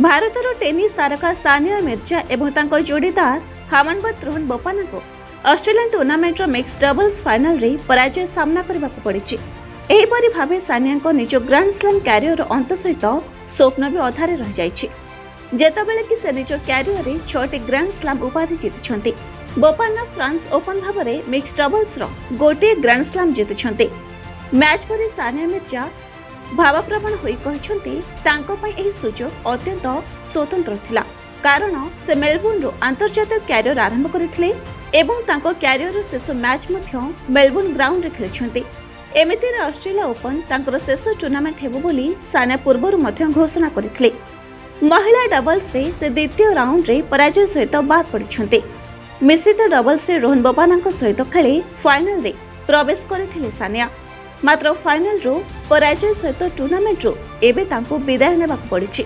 भारतर tennis तारका सानिया मिर्जा और जोड़ीदार हामनबत रोहन बोपान्ना को Australian tournament mix doubles final रे पराजय सामना करने पड़ी। एहीपरि भाव सानिया निज ग्रांड स्लैम क्यारियर अंत सहित स्वप्न भी अधारे रही जाइए, जेतबेले कि से निज क्यारियर रे 6टी ग्रांड स्लैम उपाधि जीति। बोपान्ना फ्रांस ओपन भाव में मिक्स डबल्स रो गोटे ग्रांड स्लैम जीति। मैच पर सानिया मिर्जा भावप्रवण होई कहछन्ती तांको पई एही सुयोग अत्यंत स्वतंत्र थिला, कारण से मेलबोर्न रो अंतर्जातीय क्यारियर आरंभ करथिले एवं तांको क्यारियर शेष मैच मध्ये मेलबोर्न ग्राउंड रे खेलछन्ती। एमिति रे ऑस्ट्रेलिया ओपन तांकर शेष टूर्नामेंट हेबो बोली सानिया पूर्वरु मध्ये घोषणा करथिले। महिला डबल्स रे से द्वितीय राउंड रे पराजय सहित बाद पडिछन्ती। मिश्रित डबल्स रे रोहन बोपान्ना सहित खेली फाइनल रे प्रवेश करथिले सानिया, मात्र फाइनल रो पराजय सहित टूर्नामेंट रो एबे तांको विदाय नेबाक पड़ी।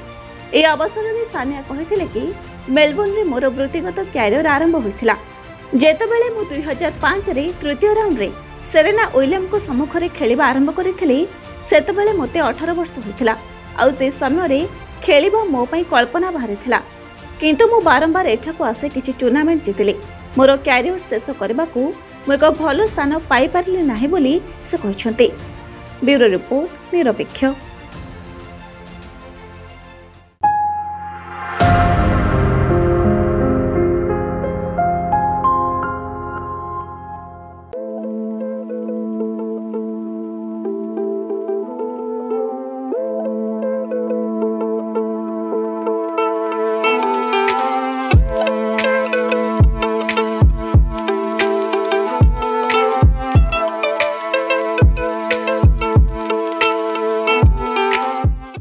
ए अवसर में सानिया कहते कि मेलबोर्न रे मोर वृत्तिगत क्यारियर आरंभ होता, जेतबेले मु 2005 रे तृतीय राउंड रे सेरेना विलियम्स को सम्मुख रे खेलिबा आरंभ करितले, सेतबेले मते 18 वर्ष होइतिला। आ से समय रे खेलिबा मो पई कल्पना बाहरितिला, किंतु मु बारंबार एठाकू आसे किछि टूर्नामेंट जितिले। मोर क्यारियर शेष करबाकू मु एक भल स्थान पाई पारिले नाही बोली से कहछन्ते। ब्यूरो रिपोर्ट निरपेक्ष।